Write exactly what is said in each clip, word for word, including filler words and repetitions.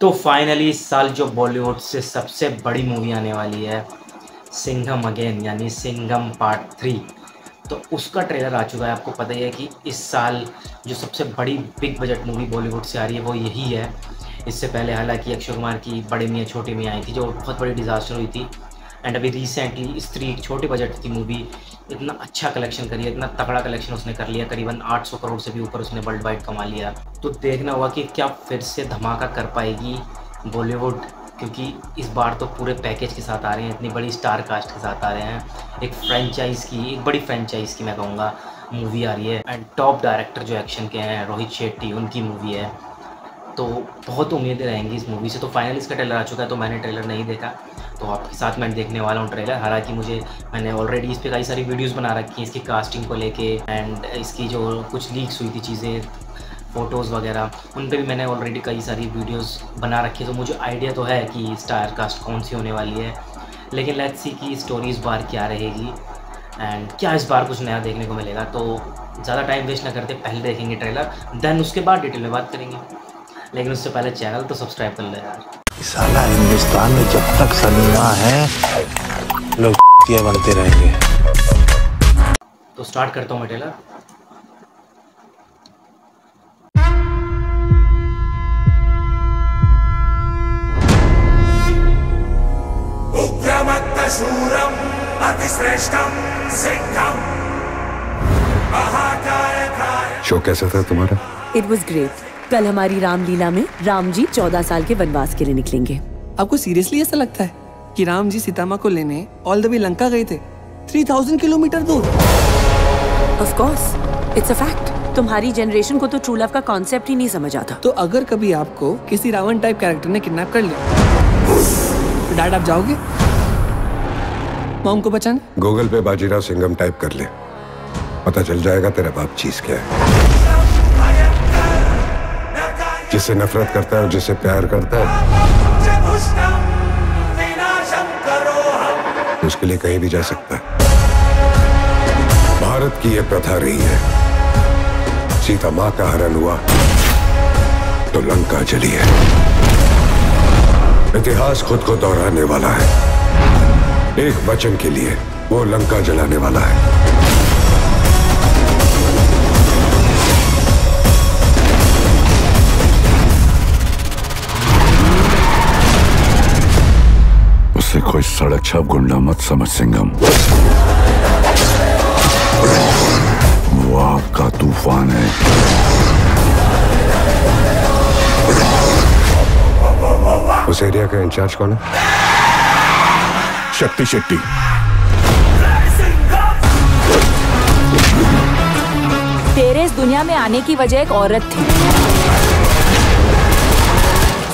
तो फाइनली इस साल जो बॉलीवुड से सबसे बड़ी मूवी आने वाली है सिंघम अगेन यानी सिंघम पार्ट थ्री, तो उसका ट्रेलर आ चुका है। आपको पता ही है कि इस साल जो सबसे बड़ी बिग बजट मूवी बॉलीवुड से आ रही है वो यही है। इससे पहले हालांकि अक्षय कुमार की बड़े मियाँ छोटे मियाँ आई थी जो बहुत बड़ी डिज़ास्टर हुई थी, एंड अभी रिसेंटली स्त्री छोटे बजट की मूवी इतना अच्छा कलेक्शन करी, इतना तगड़ा कलेक्शन उसने कर लिया, करीबन आठ सौ करोड़ से भी ऊपर उसने वर्ल्ड वाइड कमा लिया। तो देखना होगा कि क्या फिर से धमाका कर पाएगी बॉलीवुड, क्योंकि इस बार तो पूरे पैकेज के साथ आ रहे हैं, इतनी बड़ी स्टार कास्ट के साथ आ रहे हैं, एक फ्रेंचाइज की, एक बड़ी फ्रेंचाइज की मैं कहूँगा मूवी आ रही है। एंड टॉप डायरेक्टर जो एक्शन के हैं रोहित शेट्टी, उनकी मूवी है, तो बहुत उम्मीदें रहेंगी इस मूवी से। तो फाइनली इसका ट्रेलर आ चुका है, तो मैंने ट्रेलर नहीं देखा, तो आपके साथ मैं देखने वाला हूँ ट्रेलर। हालांकि मुझे मैंने ऑलरेडी इस पे कई सारी वीडियोस बना रखी हैं इसकी कास्टिंग को लेके, एंड इसकी जो कुछ लीक्स हुई थी चीज़ें, फ़ोटोज़ वगैरह, उन पे भी मैंने ऑलरेडी कई सारी वीडियोस बना रखी है, तो मुझे आइडिया तो है कि स्टार कास्ट कौन सी होने वाली है। लेकिन लेट्स सी कि स्टोरी इस बार क्या रहेगी एंड क्या इस बार कुछ नया देखने को मिलेगा। तो ज़्यादा टाइम वेस्ट ना करते, पहले देखेंगे ट्रेलर, देन उसके बाद डिटेल में बात करेंगे। लेकिन उससे पहले चैनल तो सब्सक्राइब कर ले यार। साला हिंदुस्तान में जब तक सलीना है लोग बनते रहेंगे। तो स्टार्ट करता हूँ मैं ट्रेलर। उग्रमत्तशूरम अतिश्रेष्ठम सिंघम महाकाय काय। शो कैसा था तुम्हारा? It was great. कल हमारी रामलीला में राम जी चौदह साल के वनवास के लिए निकलेंगे। आपको सीरियसली ऐसा लगता है कि राम जी सीतामा को लेने ऑल द वे लंका गए थे, तीन हज़ार किलोमीटर दूर? Of course, it's a fact. तुम्हारी जनरेशन को तो ट्रू लव का कॉन्सेप्ट ही नहीं समझ आता। तो अगर कभी आपको किसी रावण टाइप कैरेक्टर ने किडनैप कर लिया तो डैड आप जाओगे मॉम को बचाने? गूगल पे बाजीराव सिंघम टाइप कर ले, पता चल जाएगा तेरा बाप चीज क्या है। जिसे नफरत करता है और जिसे प्यार करता है उसके लिए कहीं भी जा सकता है। भारत की यह प्रथा रही है, सीता माँ का हरण हुआ तो लंका जली है। इतिहास खुद को दोहराने वाला है, एक वचन के लिए वो लंका जलाने वाला है। कोई सड़क छाप गुंडा मत समझ सिंघम, वो आपका तूफान है। उस एरिया का इंचार्ज कौन है? शक्ति शेट्टी। तेरे इस दुनिया में आने की वजह एक औरत थी।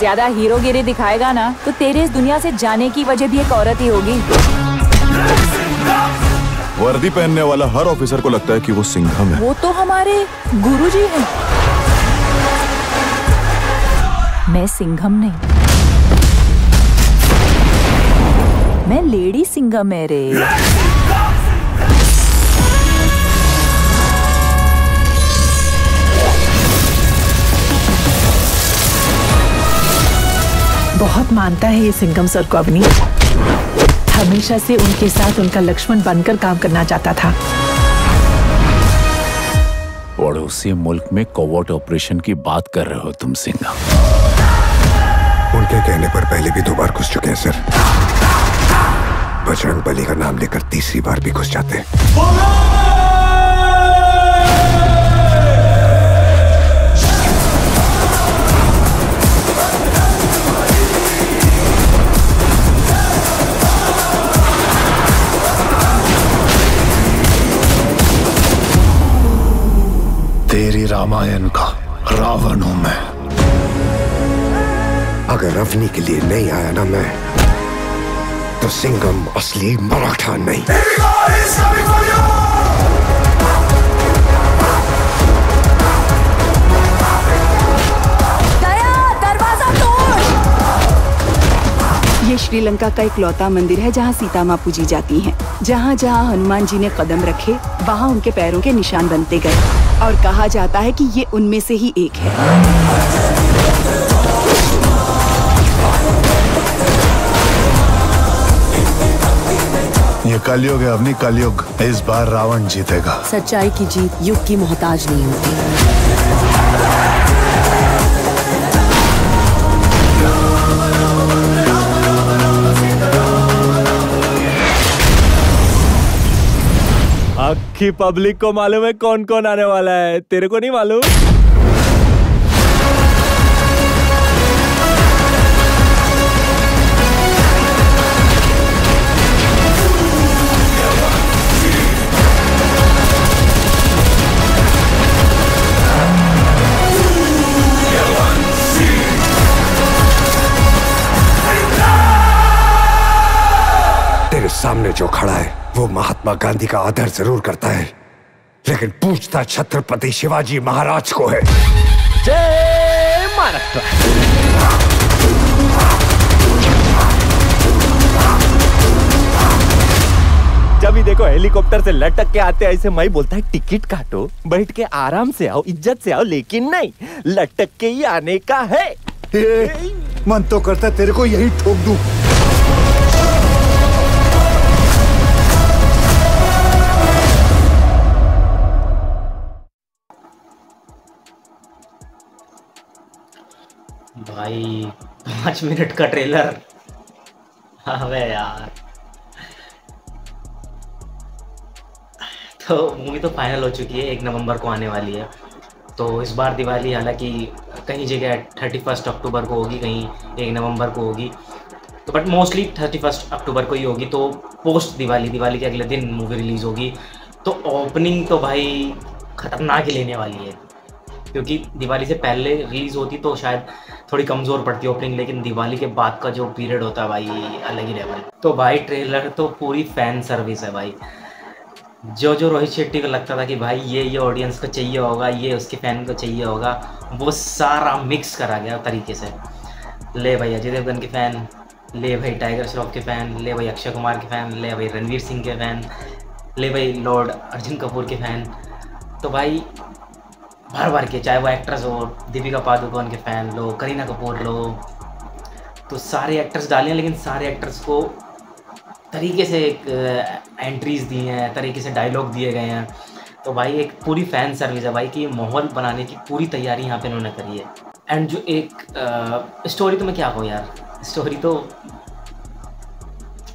ज्यादा हीरोगिरी दिखाएगा ना तो तेरे इस दुनिया से जाने की वजह भी एक औरत ही होगी। वर्दी पहनने वाला हर ऑफिसर को लगता है कि वो सिंघम है। वो तो हमारे गुरुजी हैं। मैं सिंघम नहीं, मैं लेडी सिंघम है रे। बहुत मानता है ये सिंघम सर को अपनी, हमेशा से उनके साथ उनका लक्ष्मण बनकर काम करना चाहता था। पड़ोसी मुल्क में कोवर्ट ऑपरेशन की बात कर रहे हो तुम सिंघम? उनके कहने पर पहले भी दो बार घुस चुके हैं सर, बजरंग बली का नाम लेकर तीसरी बार भी घुस जाते हैं। तेरी रामायण का रावण हूं मैं। अगर अवनी के लिए नहीं आया ना मैं तो सिंघम असली मराठा नहीं। दया, दरवाजा तोड़। ये श्रीलंका का इकलौता मंदिर है जहाँ सीता मापू जी जाती हैं। जहाँ जहाँ हनुमान जी ने कदम रखे वहाँ उनके पैरों के निशान बनते गए, और कहा जाता है कि ये उनमें से ही एक है। कलयुग है अवनी, कलयुग। इस बार रावण जीतेगा। सच्चाई की जीत युग की मोहताज नहीं होती। आखी पब्लिक को मालूम है कौन कौन आने वाला है, तेरे को नहीं मालूम। तेरे सामने जो खड़ा है वो महात्मा गांधी का आदर जरूर करता है, लेकिन पूछता छत्रपति शिवाजी महाराज को है। जय महाराष्ट्र। जब भी देखो हेलीकॉप्टर से लटक के आते ऐसे मैं बोलता है टिकट काटो, बैठ के आराम से आओ, इज्जत से आओ, लेकिन नहीं, लटक के ही आने का है। ए, मन तो करता तेरे को यही ठोक दूं। भाई पांच मिनट का ट्रेलर, अबे यार। तो मूवी तो फाइनल हो चुकी है, एक नवंबर को आने वाली है। तो इस बार दिवाली हालांकि कहीं जगह थर्टी फर्स्ट अक्टूबर को होगी, कहीं एक नवंबर को होगी, तो but mostly thirty first October को ही होगी। तो पोस्ट दिवाली, दिवाली के अगले दिन मूवी रिलीज़ होगी। तो ओपनिंग तो भाई खतरनाक ही लेने वाली है, क्योंकि दिवाली से पहले रिलीज़ होती तो शायद थोड़ी कमज़ोर पड़ती ओपनिंग, लेकिन दिवाली के बाद का जो पीरियड होता है भाई अलग ही लेवल। तो भाई ट्रेलर तो पूरी फैन सर्विस है भाई। जो जो रोहित शेट्टी को लगता था कि भाई ये ये ऑडियंस को चाहिए होगा, ये उसके फैन को चाहिए होगा, वो सारा मिक्स करा गया तरीके से। ले भाई अजय देवगन के फ़ैन, ले भाई टाइगर श्रॉफ के फ़ैन, ले भाई अक्षय कुमार के फ़ैन, ले भाई रणवीर सिंह के फ़ैन, ले भाई लॉर्ड अर्जुन कपूर के फ़ैन। तो भाई भर भर के, चाहे वो एक्ट्रेस हो, दीपिका पादुकोण के फ़ैन लो, करीना कपूर लो, तो सारे एक्टर्स डाले हैं। लेकिन सारे एक्टर्स को तरीके से एक एंट्रीज़ दी हैं, तरीके से डायलॉग दिए गए हैं। तो भाई एक पूरी फ़ैन सर्विस है भाई कि माहौल बनाने की पूरी तैयारी यहाँ पे इन्होंने करी है। एंड जो एक आ, स्टोरी तो मैं क्या कहूँ यार, स्टोरी तो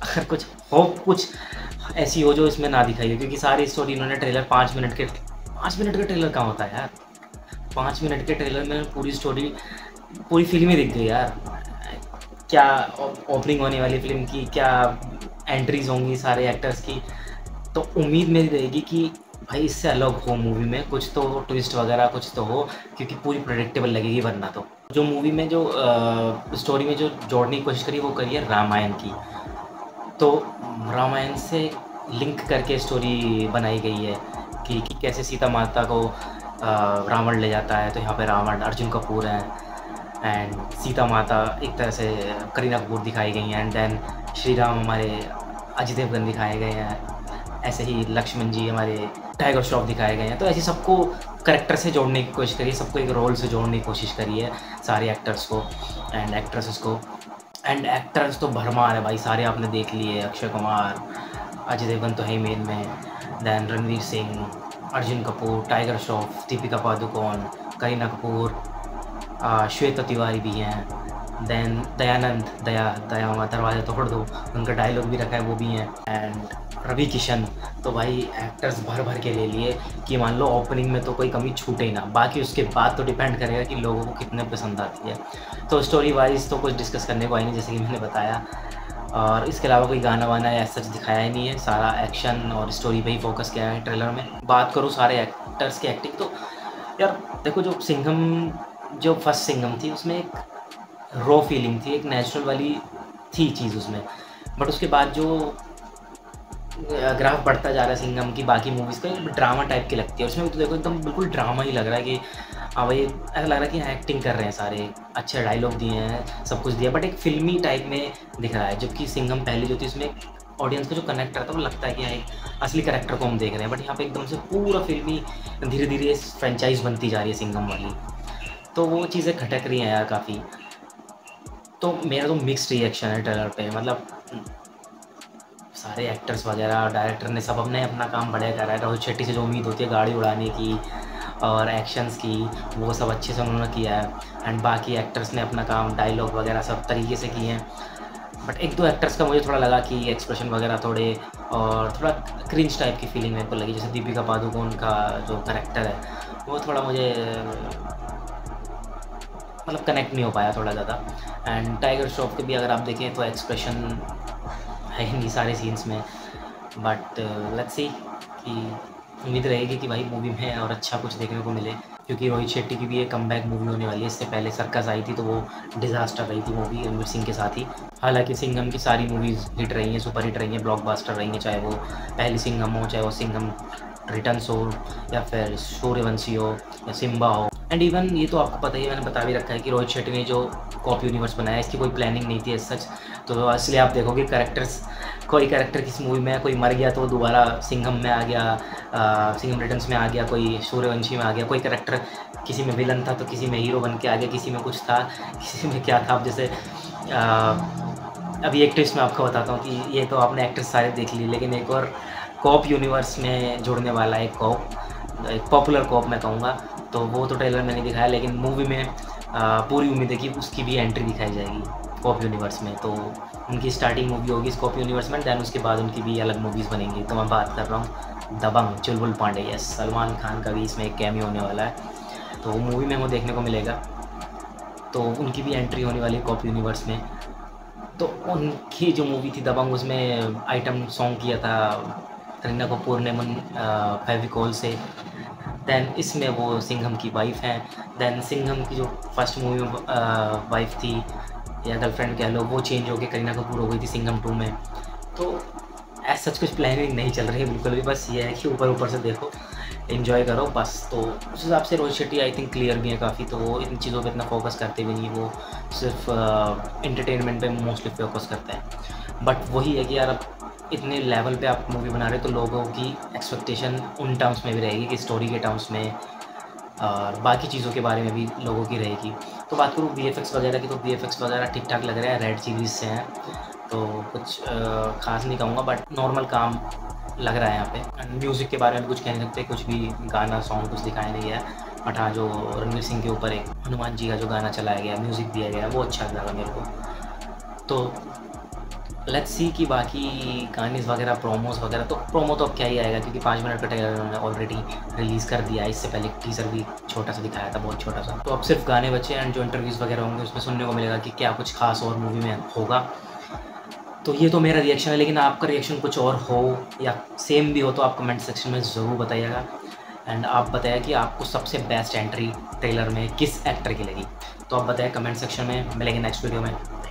अगर कुछ होप कुछ ऐसी हो जो इसमें ना दिखाई हो, क्योंकि सारी स्टोरी इन्होंने ट्रेलर पाँच मिनट के पाँच मिनट का ट्रेलर कहाँ होता है यार। पाँच मिनट के ट्रेलर में पूरी स्टोरी, पूरी फिल्म ही दिख गई यार। क्या ओपनिंग होने वाली फिल्म की, क्या एंट्रीज होंगी सारे एक्टर्स की। तो उम्मीद मेरी रहेगी कि भाई इससे अलग हो मूवी में, कुछ तो ट्विस्ट वगैरह कुछ तो हो, क्योंकि पूरी प्रेडिक्टेबल लगेगी वरना। तो जो मूवी में जो आ, स्टोरी में जो जोड़ने की कोशिश करी वो करी है रामायण की। तो रामायण से लिंक करके स्टोरी बनाई गई है कि, कि कैसे सीता माता को रावण ले जाता है। तो यहाँ पे रावण अर्जुन कपूर हैं, एंड सीता माता एक तरह से करीना कपूर दिखाई गई हैं, एंड देन श्री राम हमारे अजय देवगन दिखाए गए हैं, ऐसे ही लक्ष्मण जी हमारे टाइगर श्रॉफ दिखाए गए हैं। तो ऐसे सबको करेक्टर से जोड़ने की कोशिश करिए, सबको एक रोल से जोड़ने की कोशिश करिए, सारे एक्टर्स को एंड एक्ट्रेसेस को। एंड एक्टर्स तो भरमार है भाई, सारे आपने देख लिए। अक्षय कुमार, अजय देवगन तो है मेन में, दैन रणवीर सिंह, अर्जुन कपूर, टाइगर श्रॉफ, दीपिका पादुकोण, करीना कपूर, श्वेता तिवारी भी हैं, दैन दयानंद दया दया हुआ दरवाज़ा तोड़ दो, उनका डायलॉग भी रखा है वो भी हैं, एंड रवि किशन। तो भाई एक्टर्स भर भर के ले लिए कि मान लो ओपनिंग में तो कोई कमी छूटे ही ना। बाकी उसके बाद तो डिपेंड करेगा कि लोगों को कितने पसंद आती है। तो स्टोरी वाइज तो कुछ डिस्कस करने को आई नहीं, जैसे कि मैंने बताया, और इसके अलावा कोई गाना वाना या सच दिखाया ही नहीं है। सारा एक्शन और स्टोरी पे ही फोकस किया है ट्रेलर में। बात करूँ सारे एक्टर्स की एक्टिंग, तो यार देखो जो सिंघम, जो फर्स्ट सिंघम थी उसमें एक रॉ फीलिंग थी, एक नेचुरल वाली थी चीज़ उसमें। बट उसके बाद जो ग्राफ बढ़ता जा रहा है सिंघम की बाकी मूवीज़ का, ड्रामा टाइप की लगती है उसमें। तो देखो एकदम बिल्कुल ड्रामा ही लग रहा है कि हाँ भाई ऐसा लग रहा है कि हाँ एक्टिंग कर रहे हैं सारे, अच्छे डायलॉग दिए हैं, सब कुछ दिया, बट एक फिल्मी टाइप में दिख रहा है। जबकि सिंघम पहले जो थी उसमें ऑडियंस को जो कनेक्ट करता है वो लगता है कि हाँ असली करेक्टर को हम देख रहे हैं, बट यहाँ पे एकदम से पूरा फिल्मी धीरे धीरे फ्रेंचाइज बनती जा रही है सिंघम वाली। तो वो चीज़ें खटक रही हैं यार काफ़ी। तो मेरा तो मिक्स्ड रिएक्शन है ट्रेलर पर, मतलब सारे एक्टर्स वगैरह और डायरेक्टर ने सब अपने अपना काम बढ़िया करा है। रोहित शेट्टी से जो उम्मीद होती है गाड़ी उड़ाने की और एक्शंस की, वो सब अच्छे से उन्होंने किया है। एंड बाकी एक्टर्स ने अपना काम, डायलॉग वगैरह सब तरीके से किए हैं। बट एक दो एक्टर्स का मुझे थोड़ा लगा कि एक्सप्रेशन वगैरह थोड़े और थोड़ा क्रिंज टाइप की फीलिंग मेरे को लगी। जैसे दीपिका पादुकोण का जो करेक्टर है वो थोड़ा मुझे मतलब कनेक्ट नहीं हो पाया थोड़ा ज़्यादा। एंड टाइगर श्रॉफ के भी अगर आप देखें तो एक्सप्रेशन है नहीं सारे सीन्स में। बट लेट्स सी कि उम्मीद रहेगी कि भाई मूवी में और अच्छा कुछ देखने को मिले, क्योंकि रोहित शेट्टी की भी एक कमबैक मूवी होने वाली है। इससे पहले सर्कस आई थी तो वो डिज़ास्टर रही थी मूवी रणवीर सिंह के साथ ही। हालांकि सिंघम की सारी मूवीज़ हिट रही हैं, सुपर हिट रही हैं, ब्लॉकबस्टर रही हैं, चाहे वो पहली सिंघम हो, चाहे वो सिंघम रिटर्न्स हो, या फिर सूर्यवंशी हो, या सिम्बा हो। एंड इवन ये तो आपको पता ही, मैंने बता भी रखा है कि रोहित शेट्टी ने जो कॉप यूनिवर्स बनाया है इसकी कोई प्लानिंग नहीं थी एज सच। तो इसलिए आप देखोगे करेक्टर्स, कोई करेक्टर किस मूवी में है, कोई मर गया तो दोबारा सिंघम में आ गया, आ, सिंघम रिटर्न्स में आ गया, कोई सूर्यवंशी में आ गया, कोई करेक्टर किसी में विलन था तो किसी में हीरो बन के आ गया, किसी में कुछ था किसी में क्या था। आप जैसे अभी एक्ट्रेस में आपको बताता हूँ कि ये तो आपने एक्ट्रेस सारे देख ली, लेकिन एक और कॉप यूनिवर्स में जुड़ने वाला एक कॉप, एक पॉपुलर कॉप मैं कहूँगा, तो वो तो ट्रेलर में नहीं दिखाया, लेकिन मूवी में आ, पूरी उम्मीद है कि उसकी भी एंट्री दिखाई जाएगी कॉप यूनिवर्स में। तो उनकी स्टार्टिंग मूवी होगी इस कॉप यूनिवर्स में, दैन उसके बाद उनकी भी अलग मूवीज़ बनेंगी। तो मैं बात कर रहा हूँ दबंग, चुलबुल पांडे। यस, सलमान खान का भी इसमें एक कैमियो होने वाला है, तो मूवी में वो देखने को मिलेगा। तो उनकी भी एंट्री होने वाली है कॉप यूनिवर्स में। तो उनकी जो मूवी थी दबंग, उसमें आइटम सॉन्ग किया था करीना कपूर ने मन फेविकोल से। दैन इसमें वो सिंघम की वाइफ हैं। दैन सिंघम की जो फर्स्ट मूवी में वाइफ थी या गर्लफ्रेंड कह लो, वो चेंज होके करीना कपूर हो गई थी सिंघम टू में। तो ऐसा सच कुछ प्लानिंग नहीं चल रही है बिल्कुल भी, बस ये है कि ऊपर ऊपर से देखो, एंजॉय करो बस। तो उस हिसाब से Rohit Shetty I think clear भी है काफ़ी, तो वो इन चीज़ों पे इतना फोकस करते भी नहीं, वो सिर्फ एंटरटेनमेंट पे मोस्टली फोकस करते हैं। बट वही है कि यार अब इतने लेवल पे आप मूवी बना रहे हो तो लोगों की एक्सपेक्टेशन उन टर्म्स में भी रहेगी कि स्टोरी के टर्म्स में और बाकी चीज़ों के बारे में भी लोगों की रहेगी। तो बात करूँ वी एफ एक्स वगैरह की, तो वी एफ एक्स वगैरह ठीक ठाक लग रहा है, रेड सीरीज़ से हैं तो कुछ ख़ास नहीं कहूँगा, बट नॉर्मल काम लग रहा है यहाँ पे। म्यूज़िक के बारे में कुछ कह नहीं सकते, कुछ भी गाना सॉन्ग कुछ दिखाया नहीं गया। बट हाँ, जो रणवीर सिंह के ऊपर एक हनुमान जी का जो गाना चलाया गया, म्यूज़िक दिया गया, वो अच्छा लगा मेरे को। तो लेट्स सी कि बाकी गानेज़ वगैरह, प्रोमोस वगैरह, तो प्रोमो तो अब क्या ही आएगा क्योंकि पाँच मिनट का ट्रेलर उन्होंने ऑलरेडी रिलीज़ कर दिया है। इससे पहले टीजर भी छोटा सा दिखाया था, बहुत छोटा सा। तो अब सिर्फ गाने बचे एंड जो इंटरव्यूज़ वगैरह होंगे उसमें सुनने को मिलेगा कि क्या कुछ खास और मूवी में होगा। तो ये तो मेरा रिएक्शन है, लेकिन आपका रिएक्शन कुछ और हो या सेम भी हो तो आप कमेंट सेक्शन में ज़रूर बताइएगा। एंड आप बताइए कि आपको सबसे बेस्ट एंट्री ट्रेलर में किस एक्टर की लगी, तो आप बताइए कमेंट सेक्शन में। मिलेंगे नेक्स्ट वीडियो में।